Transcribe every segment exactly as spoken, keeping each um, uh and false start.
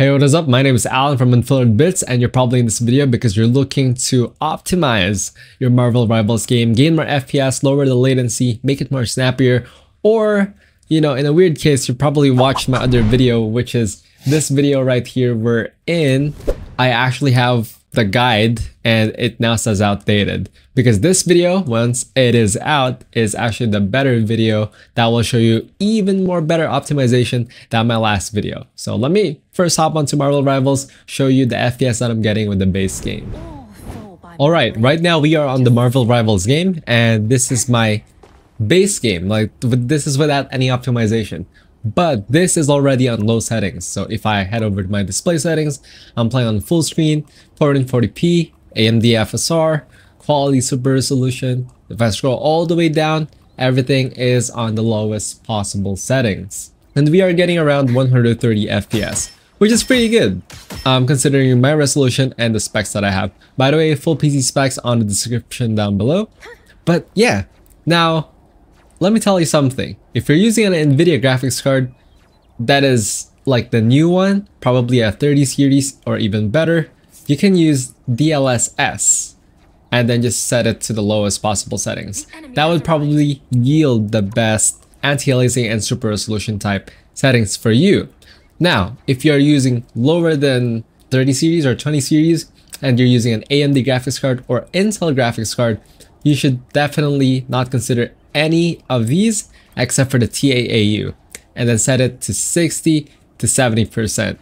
Hey, what is up? My name is Alan from Unfiltered Bits, and you're probably in this video because you're looking to optimize your Marvel Rivals game, gain more F P S, lower the latency, make it more snappier, or, you know, in a weird case, you probably watched my other video, which is this video right here, wherein I actually have the guide and it now says outdated. Because this video, once it is out, is actually the better video that will show you even more better optimization than my last video. So let me first hop onto Marvel Rivals, show you the F P S that I'm getting with the base game. Alright, right now we are on the Marvel Rivals game, and this is my base game. Like, this is without any optimization. But this is already on low settings, so if I head over to my display settings, I'm playing on full screen, fourteen forty p, A M D F S R, quality super resolution. If I scroll all the way down, everything is on the lowest possible settings. And we are getting around one hundred thirty F P S, which is pretty good, um, considering my resolution and the specs that I have. By the way, full P C specs on the description down below. But yeah, now, let me tell you something. If you're using an NVIDIA graphics card that is like the new one, probably a thirty series or even better, you can use D L S S and then just set it to the lowest possible settings. That would probably yield the best anti-aliasing and super resolution type settings for you. Now, if you're using lower than thirty series or twenty series and you're using an A M D graphics card or Intel graphics card, you should definitely not consider any of these except for the T A A U, and then set it to sixty to seventy percent.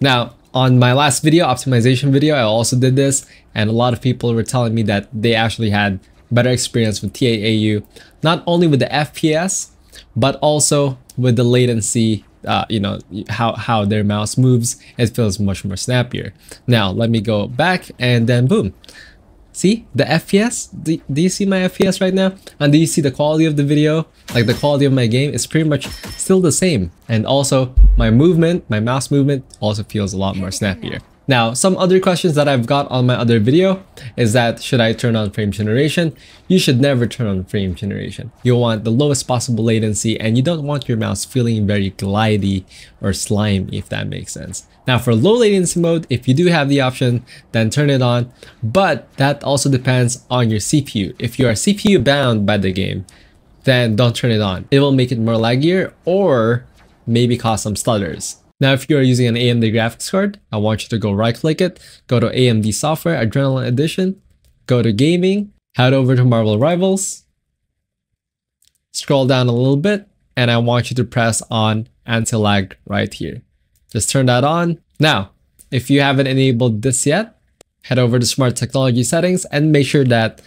Now, on my last video, optimization video, I also did this, and a lot of people were telling me that they actually had better experience with T A A U, not only with the F P S but also with the latency. Uh, you know, how how their mouse moves, it feels much more snappier. Now let me go back, and then boom. See the F P S? Do, do you see my F P S right now? And do you see the quality of the video? Like, the quality of my game is pretty much still the same. And also my movement, my mouse movement also feels a lot more snappier. Now, some other questions that I've got on my other video is that should I turn on frame generation? You should never turn on frame generation. You want the lowest possible latency, and you don't want your mouse feeling very glidey or slimy, if that makes sense. Now, for low latency mode, if you do have the option, then turn it on. But that also depends on your C P U. If you are C P U bound by the game, then don't turn it on. It will make it more laggier or maybe cause some stutters. Now, if you are using an A M D graphics card, I want you to go right-click it, go to A M D Software Adrenalin Edition, go to Gaming, head over to Marvel Rivals, scroll down a little bit, and I want you to press on Anti-Lag right here. Just turn that on. Now, if you haven't enabled this yet, head over to Smart Technology Settings and make sure that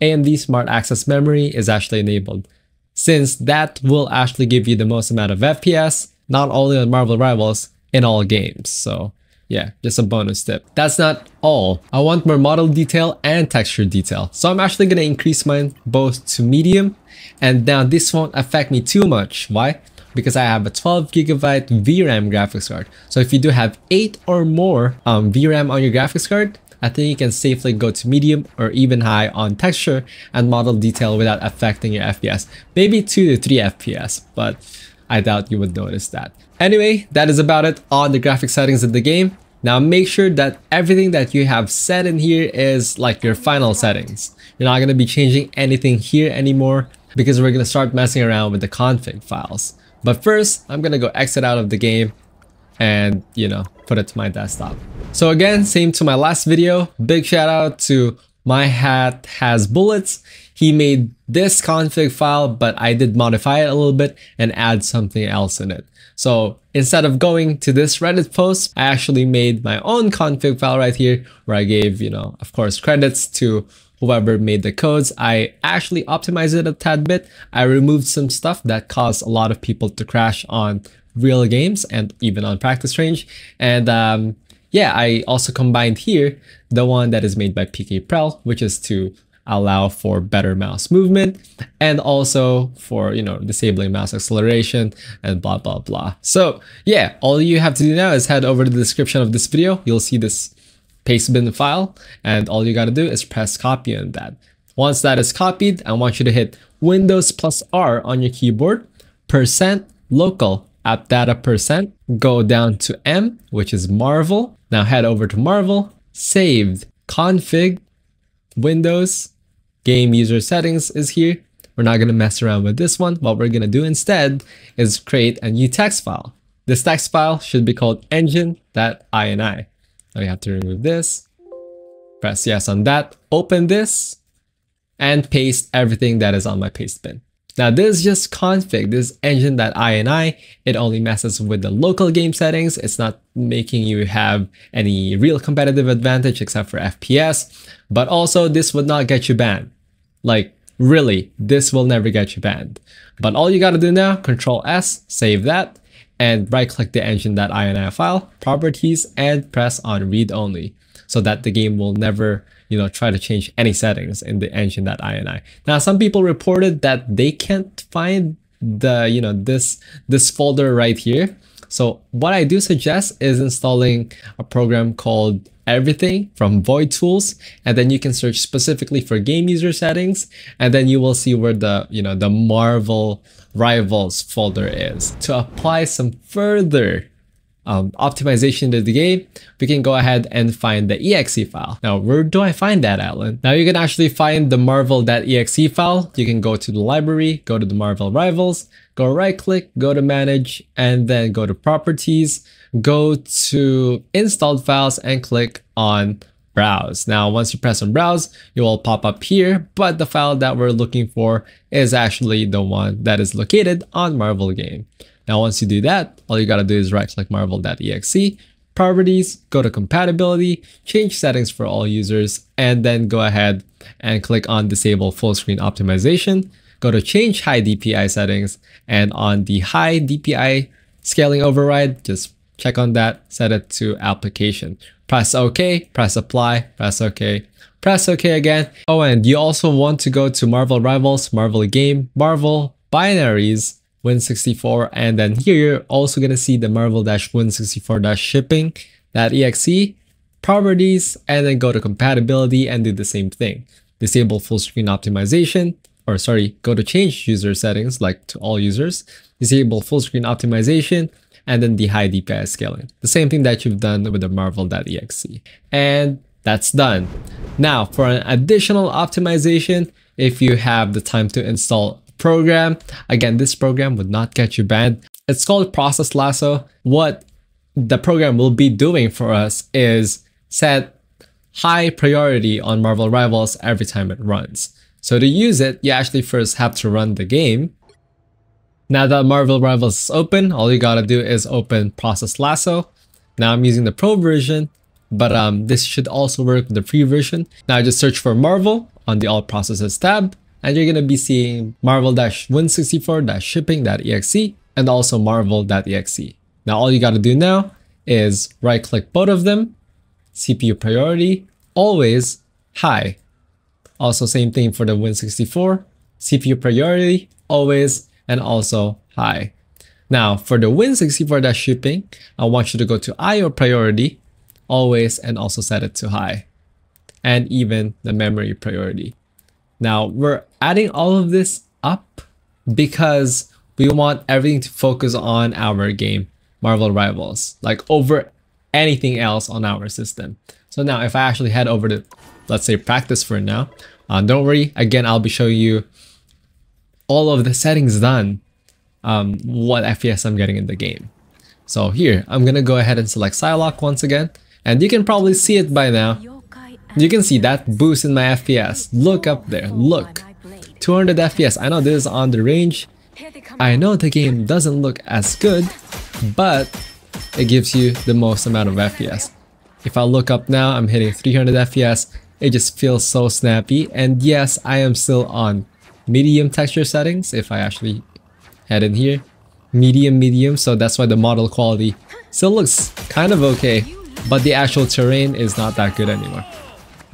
A M D Smart Access Memory is actually enabled, since that will actually give you the most amount of F P S, not only on Marvel Rivals, in all games. So yeah, just a bonus tip. That's not all. I want more model detail and texture detail. So I'm actually going to increase mine both to medium. And now this won't affect me too much. Why? Because I have a twelve gigabyte V RAM graphics card. So if you do have eight or more um, V RAM on your graphics card, I think you can safely go to medium or even high on texture and model detail without affecting your F P S. Maybe two to three F P S, but I doubt you would notice that. Anyway, that is about it on the graphic settings of the game. Now make sure that everything that you have set in here is like your final settings. You're not going to be changing anything here anymore, because we're going to start messing around with the config files. But first, I'm going to go exit out of the game and, you know, put it to my desktop. So again, same to my last video, big shout out to My Hat Has Bullets. He made this config file, but I did modify it a little bit and add something else in it. So instead of going to this Reddit post, I actually made my own config file right here, where I gave, you know, of course, credits to whoever made the codes. I actually optimized it a tad bit. I removed some stuff that caused a lot of people to crash on real games and even on practice range. And um, yeah, I also combined here the one that is made by P K Prell, which is to allow for better mouse movement and also for, you know, disabling mouse acceleration and blah, blah, blah. So yeah, all you have to do now is head over to the description of this video. You'll see this paste bin file, and all you got to do is press copy on that. Once that is copied, I want you to hit Windows plus R on your keyboard, percent local app data percent, go down to M, which is Marvel. Now head over to Marvel, saved, config, Windows, game user settings is here. We're not going to mess around with this one. What we're going to do instead is create a new text file. This text file should be called engine.ini. Now we have to remove this, press yes on that, open this, and paste everything that is on my paste bin. Now this is just config, this is engine.ini. It only messes with the local game settings. It's not making you have any real competitive advantage except for F P S, but also this would not get you banned. Like really, this will never get you banned. But all you gotta do now, control S, save that, and right click the engine.ini file, properties, and press on read only, so that the game will never, you know, try to change any settings in the engine.ini. Now, some people reported that they can't find the, you know, this, this folder right here. So what I do suggest is installing a program called Everything from Void Tools, and then you can search specifically for game user settings, and then you will see where the, you know, the Marvel Rivals folder is. To apply some further Um, optimization to the game, we can go ahead and find the E X E file. Now, where do I find that, Alan? Now, you can actually find the Marvel.exe file. You can go to the library, go to the Marvel Rivals, go right-click, go to Manage, and then go to Properties, go to Installed Files, and click on Browse. Now, once you press on Browse, you will pop up here, but the file that we're looking for is actually the one that is located on Marvel game. Now, once you do that, all you gotta do is right-click Marvel.exe, Properties, go to Compatibility, change settings for all users, and then go ahead and click on Disable Full Screen Optimization, go to Change High D P I Settings, and on the High D P I Scaling Override, just check on that, set it to Application. Press OK, press Apply, press OK, press OK again. Oh, and you also want to go to Marvel Rivals, Marvel Game, Marvel Binaries, Win sixty-four, and then here you're also going to see the marvel-win sixty-four-shipping.exe, properties, and then go to compatibility and do the same thing. Disable full screen optimization, or sorry, go to change user settings, like to all users, disable full screen optimization, and then the high D P I scaling. The same thing that you've done with the marvel.exe. And that's done. Now, for an additional optimization, if you have the time to install program. Again, this program would not get you banned. It's called Process Lasso. What the program will be doing for us is set high priority on Marvel Rivals every time it runs. So to use it, you actually first have to run the game. Now that Marvel Rivals is open, all you gotta do is open Process Lasso. Now I'm using the pro version, but um, this should also work with the free version. Now just search for Marvel on the All Processes tab, and you're going to be seeing marvel-win sixty-four-shipping.exe and also marvel.exe. Now all you got to do now is right click both of them, C P U priority, always high. Also same thing for the win sixty-four, C P U priority, always, and also high. Now for the win sixty-four-shipping, I want you to go to I O priority, always, and also set it to high. And even the memory priority. Now, we're adding all of this up because we want everything to focus on our game, Marvel Rivals, like over anything else on our system. So now if I actually head over to, let's say, practice for now, uh, don't worry, again, I'll be showing you all of the settings done, um, what F P S I'm getting in the game. So here, I'm going to go ahead and select Psylocke once again, and you can probably see it by now. You can see that boost in my F P S. Look up there, look. two hundred F P S, I know this is on the range. I know the game doesn't look as good, but it gives you the most amount of F P S. If I look up now, I'm hitting three hundred F P S. It just feels so snappy. And yes, I am still on medium texture settings. If I actually head in here, medium, medium. So that's why the model quality still looks kind of okay, but the actual terrain is not that good anymore.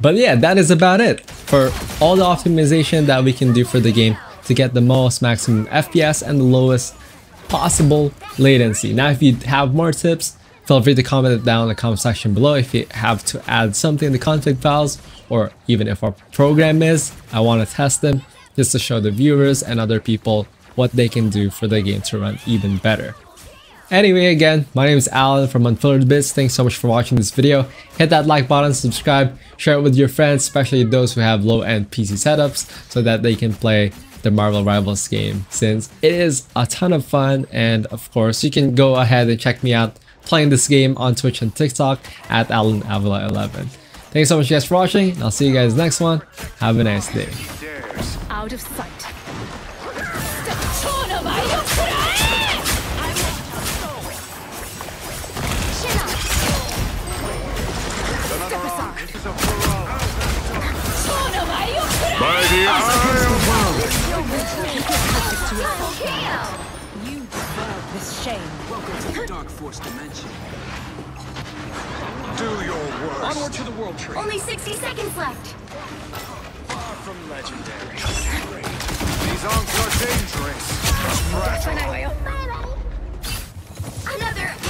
But yeah, that is about it for all the optimization that we can do for the game to get the most maximum F P S and the lowest possible latency. Now, if you have more tips, feel free to comment it down in the comment section below. If you have to add something in the config files, or even if our program is, I want to test them just to show the viewers and other people what they can do for the game to run even better. Anyway, again, my name is Alan from Unfiltered Bits. Thanks so much for watching this video. Hit that like button, subscribe, share it with your friends, especially those who have low-end P C setups, so that they can play the Marvel Rivals game, since it is a ton of fun. And of course, you can go ahead and check me out playing this game on Twitch and TikTok at Alen Avila eleven. Thanks so much guys for watching, and I'll see you guys next one. Have a nice day. Out of sight. By the eye of you deserve this shame. Welcome to the Dark Force dimension. Do your worst. Onward to the World Tree. Only sixty seconds left. Far from legendary. These arms are dangerous. Another.